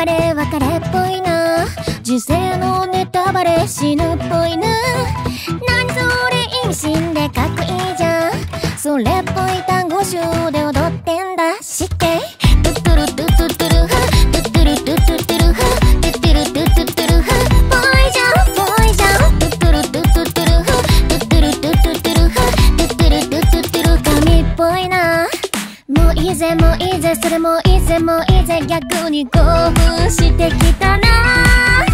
バレ別れっぽいな、時勢のネタバレ死ぬっぽいな、何それ意味深でかっこいいじゃん、それっぽい単語集で踊ってんだしってトゥトゥルトゥトゥトゥルハトゥトゥルトゥトゥトゥルハトゥトゥルトゥトゥトゥルハボーイじゃんボーイじゃんトゥトゥルトゥトゥトゥルハトゥトゥルトゥトゥトゥルハトゥトゥルトゥトゥトゥル神っぽいな。もういいぜもういいぜそれもいいぜもういいぜ逆に興奮してきたな。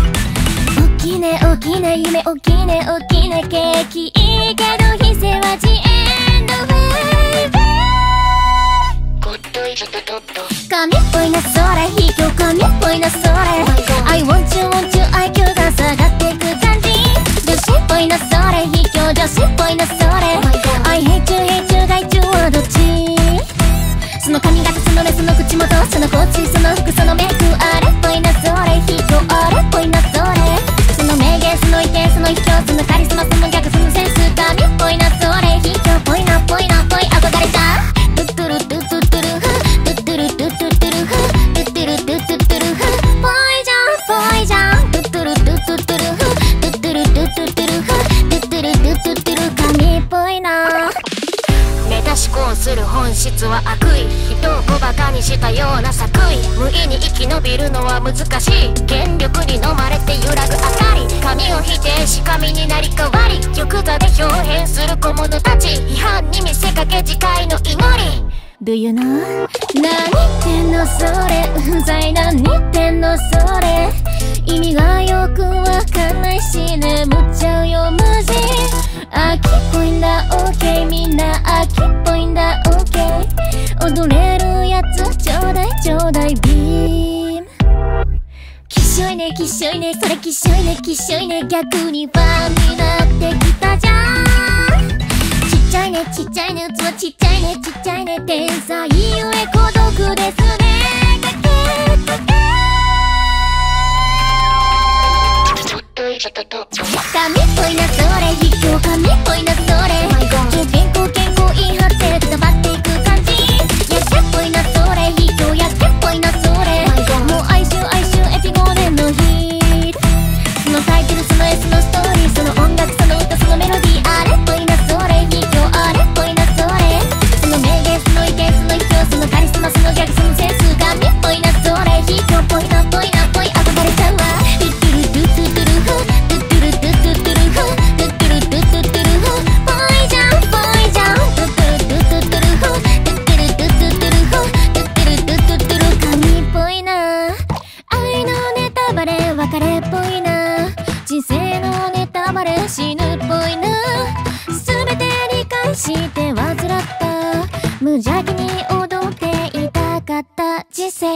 おきねおきね夢おきねおきねケーキいいけどひせはジエンドウェイベー神っぽいなそれ卑怯神っぽいなそれ I want you want you IQ が下がってく感じ女子っぽいなそれ卑怯女子っぽいなそれ I hate you hate you が一応はどっちその髪型その目その口元その口その服そのメイクあれっぽいなそれ卑怯あれっぽいなそれその名言その意見その卑怯そのカリスマその逆そのセンス神っぽいなそれ卑怯っぽいなぽいなぽい憧れたトゥトゥルトゥトゥトゥルハトゥトゥルトゥトゥトゥルハトゥトゥルトゥトゥトゥルハぽいじゃんぽいじゃんトゥトゥルトゥトゥトゥルハトゥトゥルトゥトゥトゥルハトゥトゥルトゥトゥトゥル神っぽいな。思考する本質は悪意、人を小馬鹿にしたような作為、無意に生き延びるのは難しい、権力に飲まれて揺らぐあたり、神を否定し神になり変わり、玉座で表変する小者たち、批判に見せかけ自戒の祈り。Do you know? 何言ってんのそれ、うざい何言ってんのそれ、意味がよくわかんないし眠っちゃうよ無事、飽きっぽいんだ OK みんな飽きっぽいんだ OK 踊れるやつちょうだいちょうだいビームきっしょいねきっしょいねそれきっしょいねきっしょいね逆にファンになってきたじゃんちっちゃいねちっちゃいね器ちっちゃいねちっちゃいね天才ゆえ孤独ですねかけかけ神っぽいなそれ卑怯神っぽいなそれ健康健康言い張ってくたばっていく感じやけっぽいなそれ卑怯やけっぽいなそれもう哀愁哀愁エピゴーデンのヒールそのタイトルその S のストーリーその音楽その歌そのメロディーあれっぽいなそれ卑怯あれっぽいなそれその名言その意見その卑怯そのカリスマそのギャグそのセンス神っぽいなそれ卑怯っぽいなぽいなぽい憧れちゃうわして患った無邪気に踊っていたかった人生